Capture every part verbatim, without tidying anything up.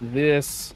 this.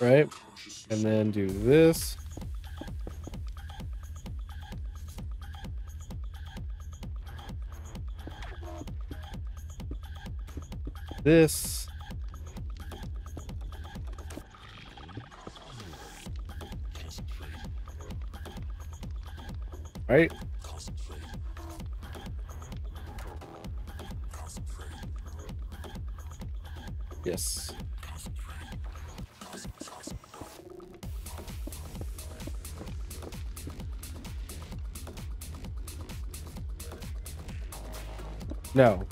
Right? And then do this. This. Right? Yes. No.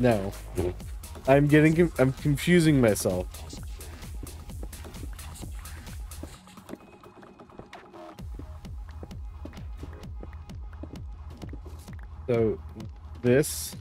No. I'm getting, I'm confusing myself. So, this.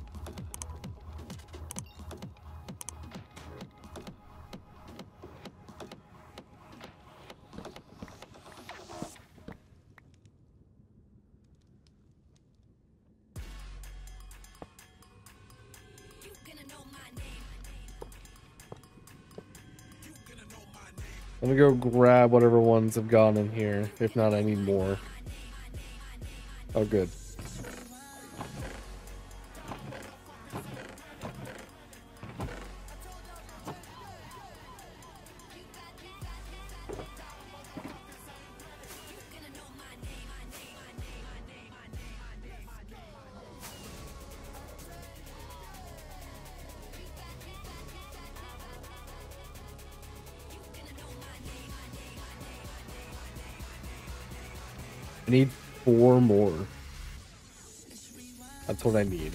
Let me go grab whatever ones have gone in here. If not, I need more. Oh, good. I need four more. That's what I need.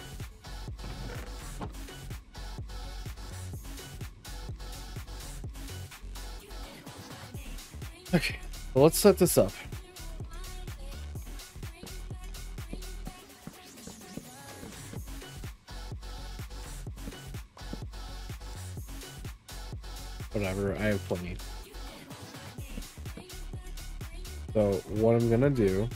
Okay, well, let's set this up. Whatever, I have plenty. So what I'm gonna do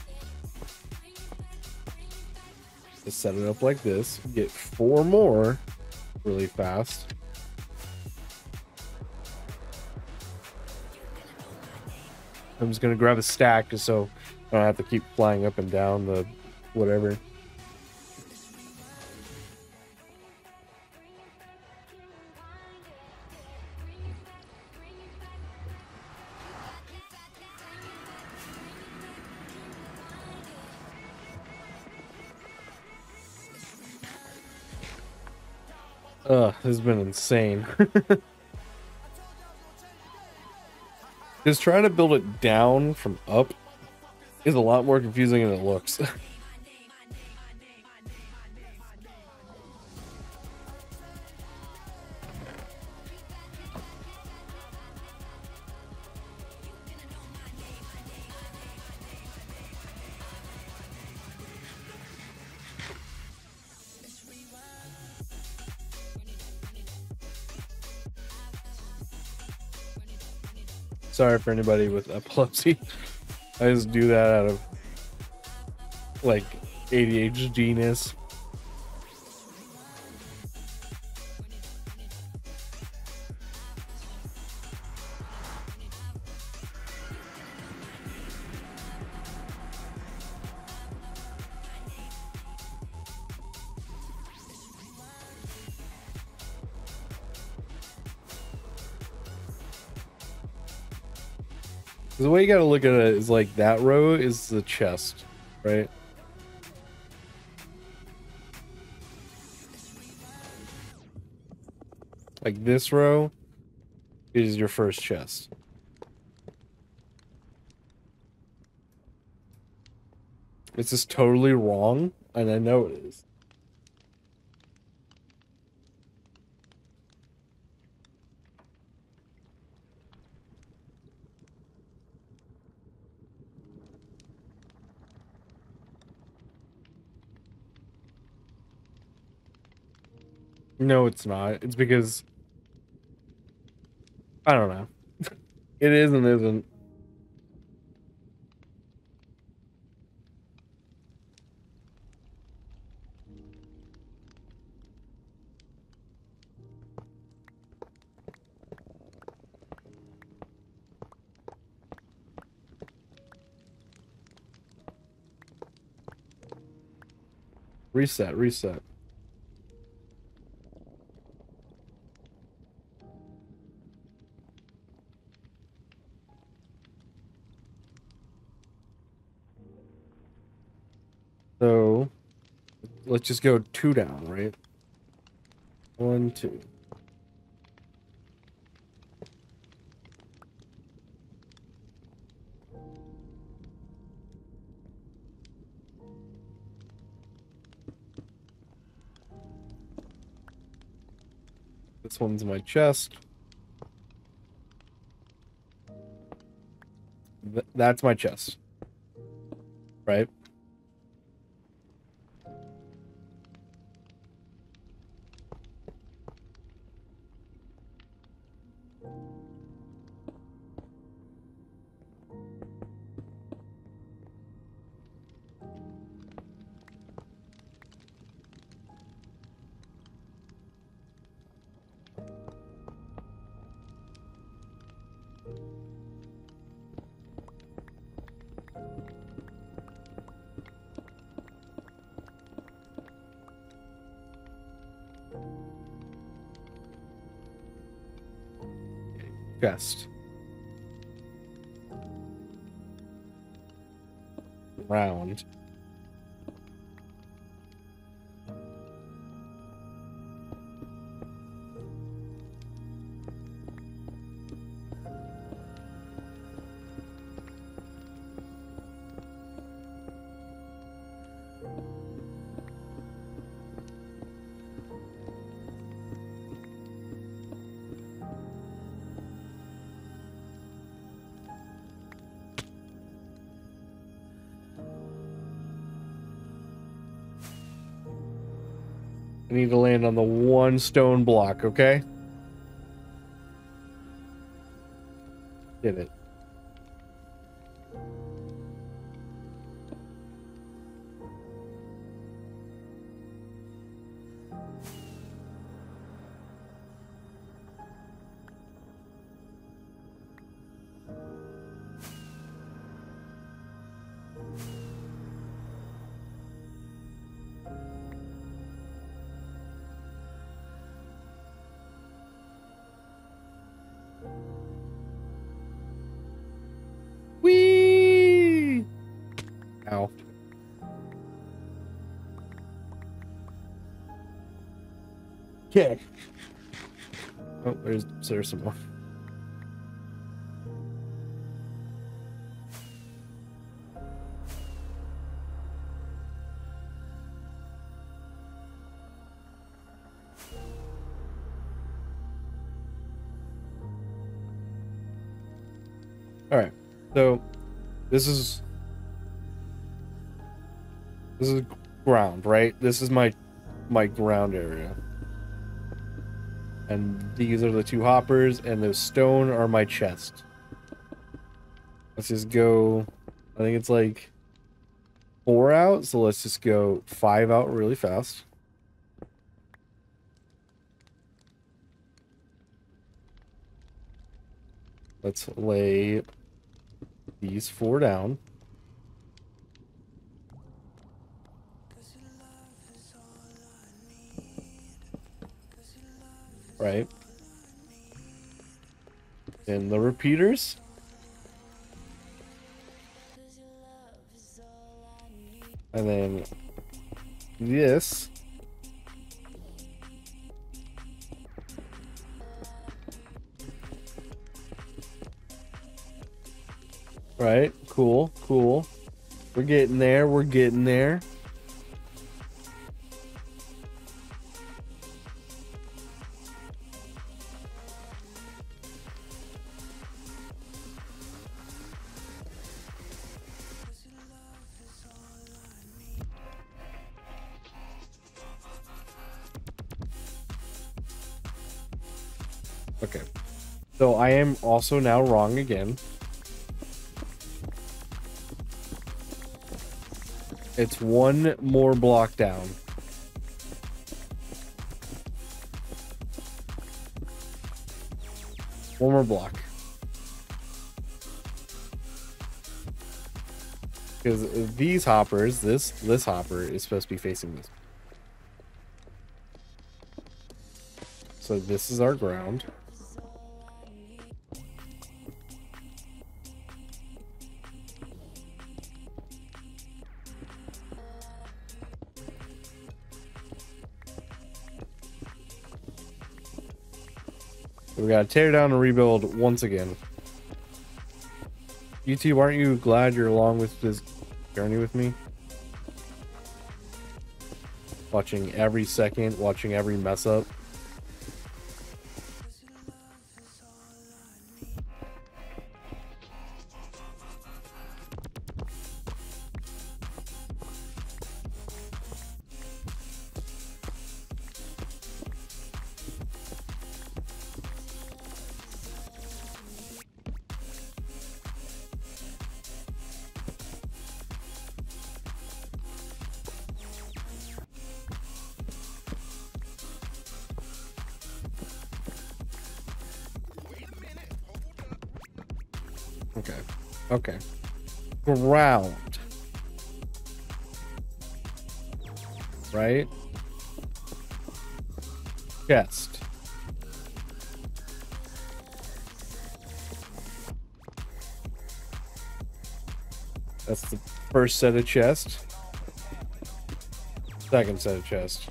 is set it up like this, get four more really fast. I'm just gonna grab a stack just so I don't have to keep flying up and down the whatever. Ugh, this has been insane. Just trying to build it down from up is a lot more confusing than it looks. Sorry for anybody with epilepsy. I just do that out of like A D H D-ness. The way you gotta look at it is like that row is the chest, right? Like this row is your first chest. This is totally wrong, and I know it is. No, it's not. It's because I don't know. It is and isn't. Reset, reset. So, let's just go two down, right? One, two. This one's my chest. Th that's my chest. Right? Chest. Round. I need to land on the one stone block, okay? Did it. Ow. Okay. Oh, there's there's some more. All right. So this is This is ground, right? This is my my ground area. And these are the two hoppers, and the stone are my chest. Let's just go... I think it's like four out, so let's just go five out really fast. Let's lay these four down. Right. And the repeaters. And then this. Right. Cool. Cool. We're getting there. We're getting there. Okay. So I am also now wrong again. It's one more block down. One more block. Because these hoppers, this this hopper is supposed to be facing this. So this is our ground. We gotta tear down and rebuild once again. YouTube, aren't you glad you're along with this journey with me? Watching every second, watching every mess up. Okay. Okay. Ground. Right? Chest. That's the first set of chest. Second set of chest.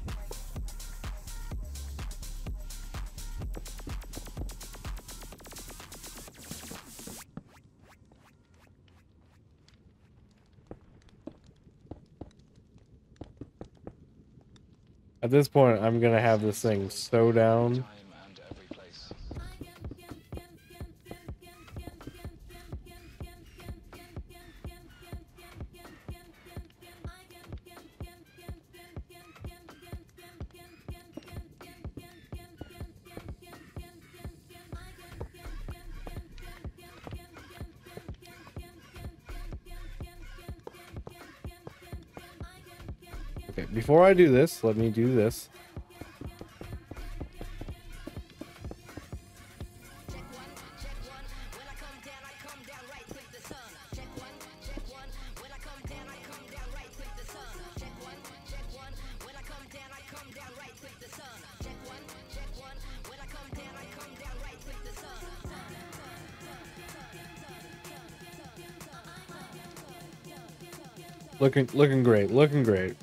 At this point, I'm gonna have this thing so down. Okay, before I do this, let me do this. Looking, looking great, looking great.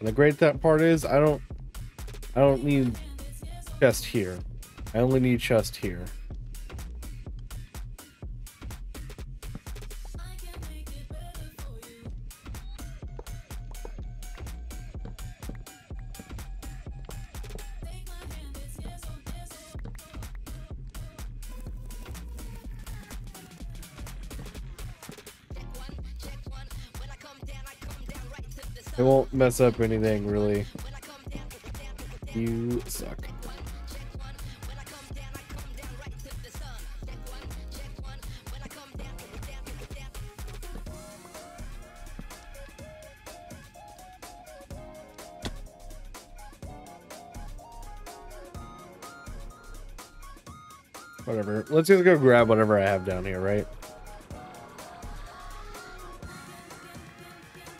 The great that part is I don't I don't need chest here. I only need chest here. It won't mess up anything, really. You suck. Whatever. Let's just go grab whatever I have down here, right?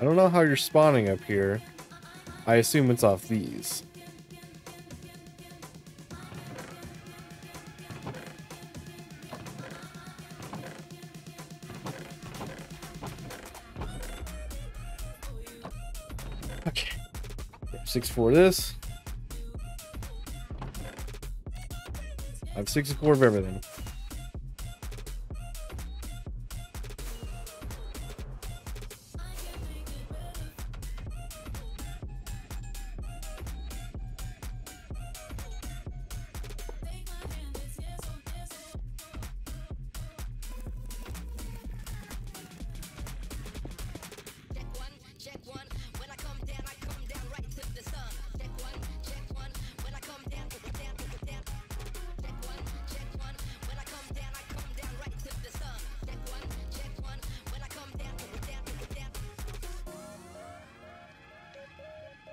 I don't know how you're spawning up here. I assume it's off these. Okay. six four this. I have sixty-four of everything.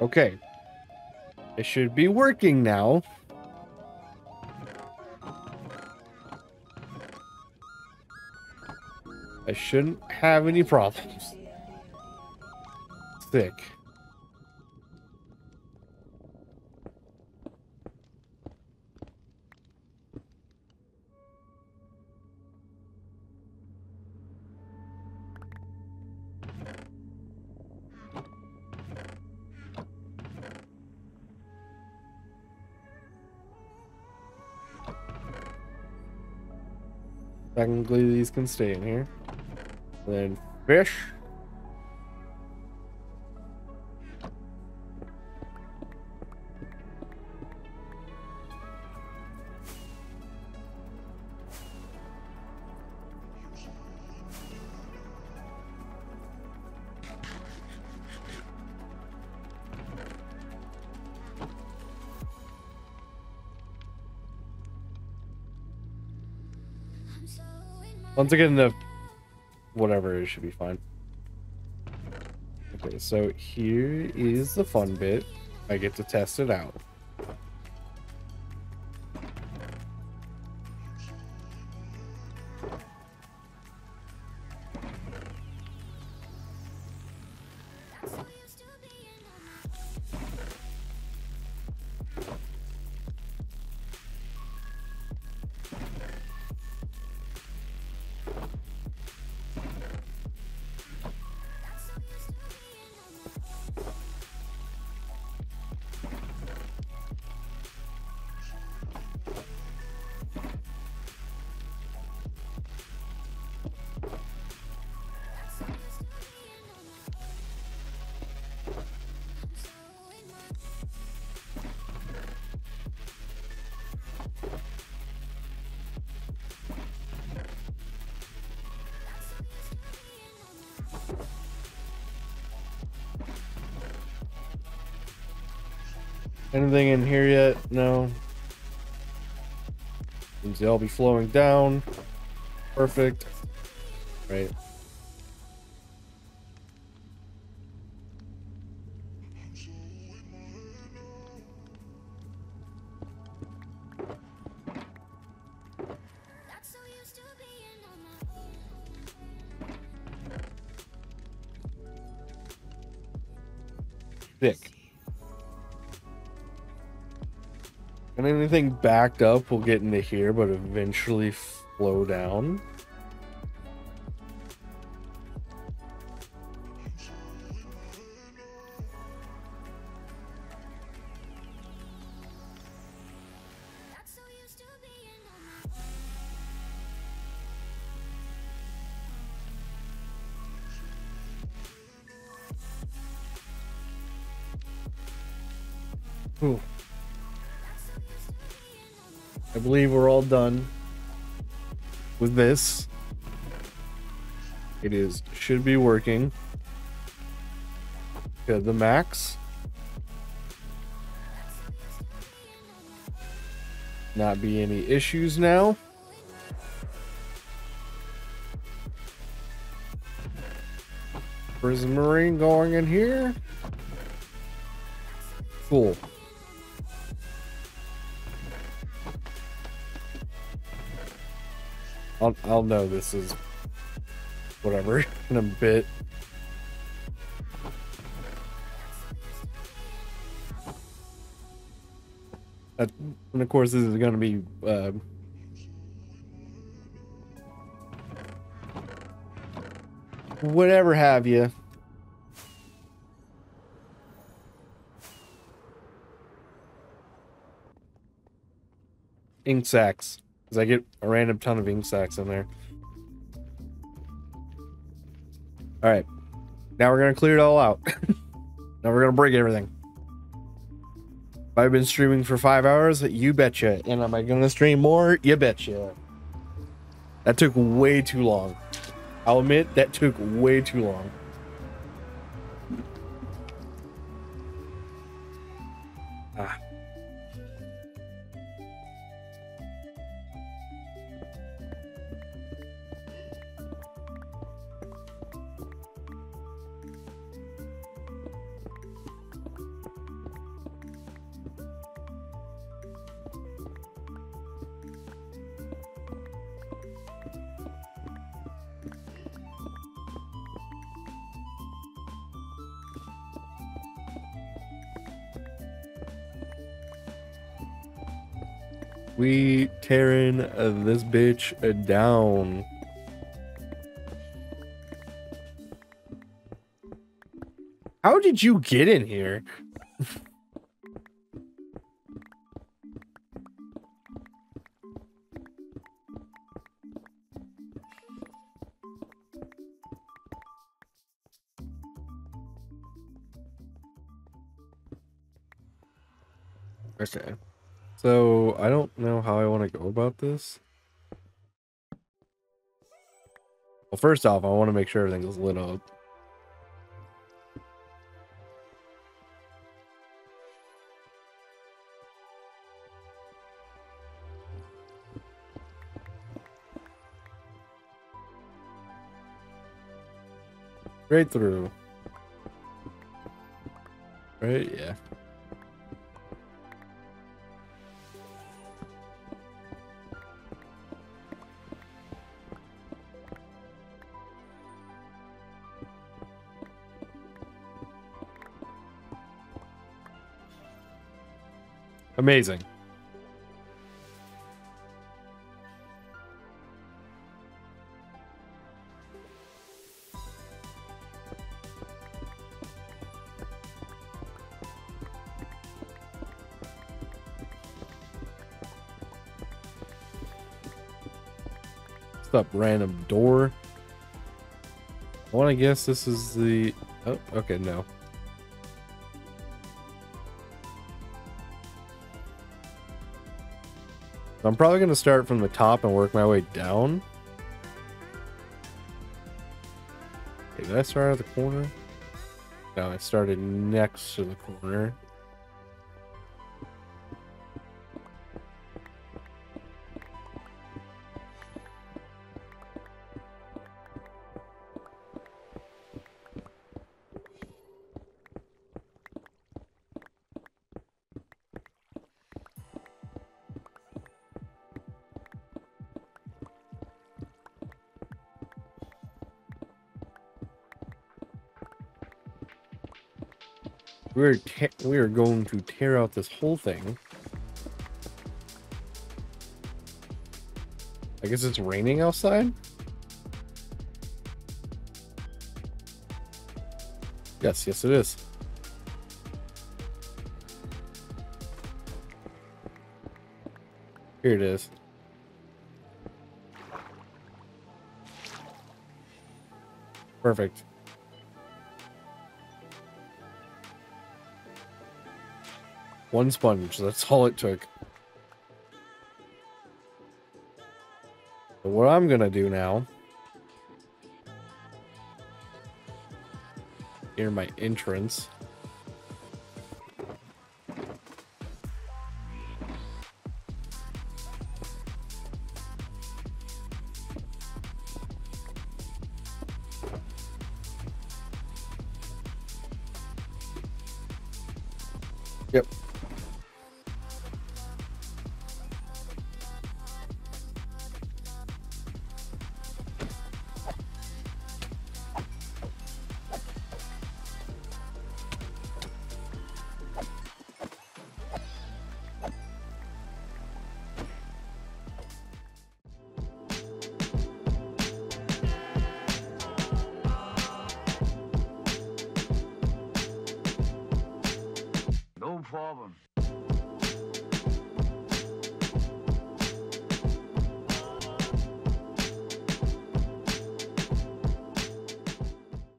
Okay. It should be working now. I shouldn't have any problems. Sick. Technically, these can stay in here. And then fish. Once I get enough, whatever, it should be fine. Okay, so here is the fun bit. I get to test it out. Anything in here yet? No. Seems they all be flowing down. Perfect. Right. Thick. And anything backed up will get into here, but eventually flow down. Ooh. I believe we're all done with this. It is should be working. Good, the max. Not be any issues now. Prism marine going in here. Cool. I'll, I'll know this is whatever in a bit. Uh, and of course, this is going to be uh, whatever have you. Ink sacks. Because I get a random ton of ink sacks in there. Alright. Now we're going to clear it all out. Now we're going to break everything. I've been streaming for five hours. You betcha. And am I going to stream more? You betcha. That took way too long. I'll admit, that took way too long. Ah. We tearing uh, this bitch uh, down. How did you get in here? Okay. So, I don't know how I want to go about this. Well, first off, I want to make sure everything's lit up. Right through. Right, yeah. Amazing. What's up, random door? I want to guess this is the... Oh, okay, no. I'm probably going to start from the top and work my way down. Okay, did I start at the corner? No, I started next to the corner. We're we are going to tear out this whole thing. I guess it's raining outside. Yes, yes, it is. Here it is. Perfect. One sponge, that's all it took. So what I'm gonna do now... Near my entrance...